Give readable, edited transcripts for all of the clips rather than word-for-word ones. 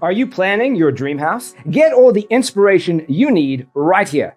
Are you planning your dream house? Get all the inspiration you need right here.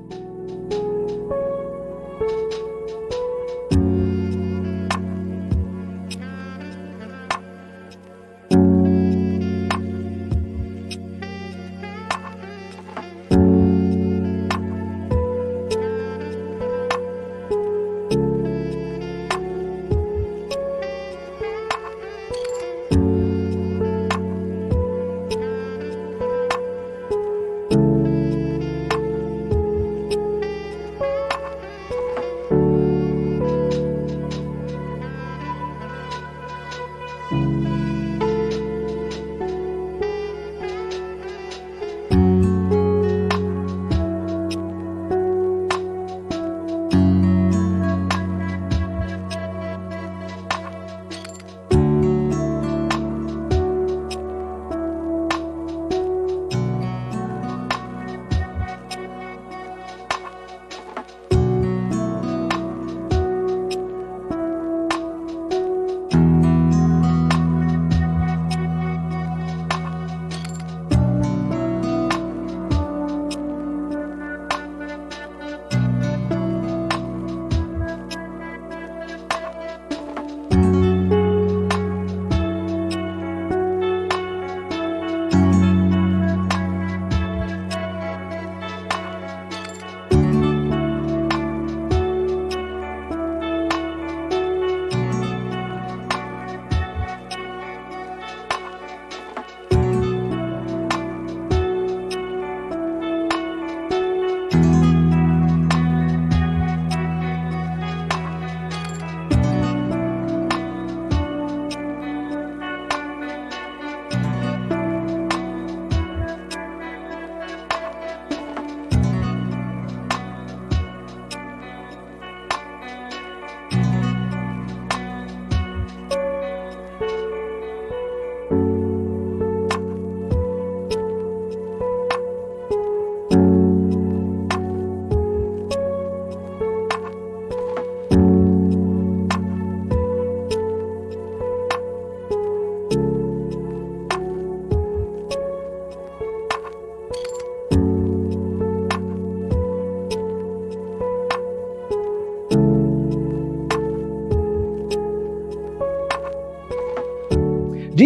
Do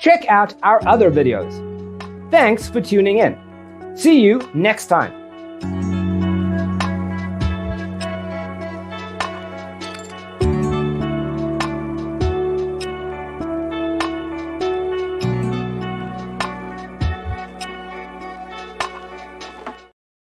Check out our other videos. Thanks for tuning in. See you next time.